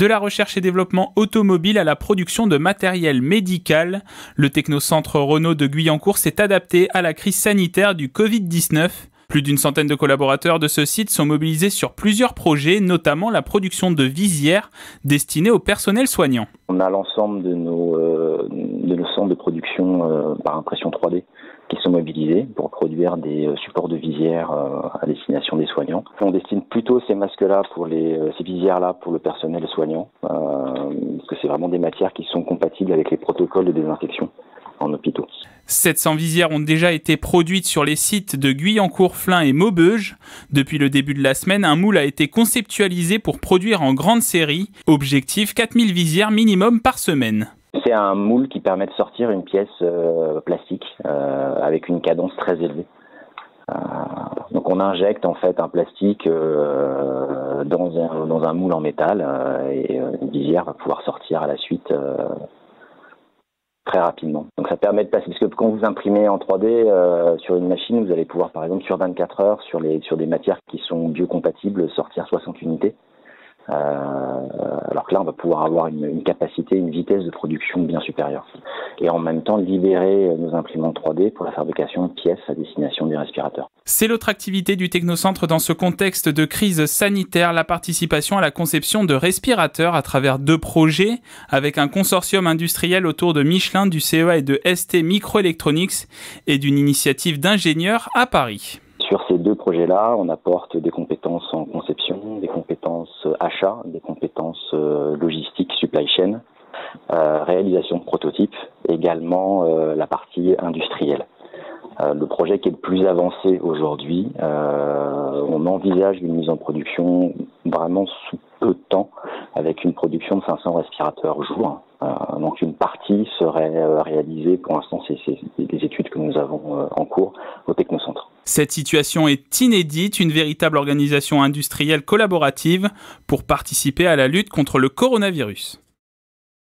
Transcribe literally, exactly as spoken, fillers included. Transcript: de la recherche et développement automobile à la production de matériel médical. Le Technocentre Renault de Guyancourt s'est adapté à la crise sanitaire du Covid dix-neuf. Plus d'une centaine de collaborateurs de ce site sont mobilisés sur plusieurs projets, notamment la production de visières destinées au personnel soignant. On a l'ensemble de nos, euh, de nos centres de production euh, par impression trois D qui sont mobilisés pour produire des supports de visières euh, à destination des soignants. On destine plutôt ces masques-là, pour les, ces visières-là pour le personnel soignant, euh, parce que c'est vraiment des matières qui sont compatibles avec les protocoles de désinfection en hôpitaux. sept cents visières ont déjà été produites sur les sites de Guyancourt, Flin et Maubeuge. Depuis le début de la semaine, un moule a été conceptualisé pour produire en grande série. Objectif, quatre mille visières minimum par semaine. C'est un moule qui permet de sortir une pièce euh, plastique euh, avec une cadence très élevée. Euh, donc on injecte en fait un plastique euh, dans, un, dans un moule en métal euh, et une visière va pouvoir sortir à la suite euh, très rapidement. Donc ça permet de passer, parce que quand vous imprimez en trois D euh, sur une machine, vous allez pouvoir par exemple sur vingt-quatre heures, sur, les, sur des matières qui sont biocompatibles, sortir soixante unités. Euh, alors que là on va pouvoir avoir une, une capacité, une vitesse de production bien supérieure. Et en même temps libérer nos imprimantes trois D pour la fabrication de pièces à destination des respirateurs. C'est l'autre activité du Technocentre dans ce contexte de crise sanitaire, la participation à la conception de respirateurs à travers deux projets avec un consortium industriel autour de Michelin, du C E A et de S T Microelectronics et d'une initiative d'ingénieurs à Paris. Sur ces deux projets-là, on apporte des compétences en conception, des compétences achat, des compétences logistiques, supply chain, euh, réalisation de prototypes, également euh, la partie industrielle. Euh, le projet qui est le plus avancé aujourd'hui, euh, on envisage une mise en production vraiment sous peu de temps, avec une production de cinq cents respirateurs au jour. Euh, donc une partie serait euh, réalisée, pour l'instant c'est des études que nous avons euh, en cours au Technocentre. Cette situation est inédite, une véritable organisation industrielle collaborative pour participer à la lutte contre le coronavirus.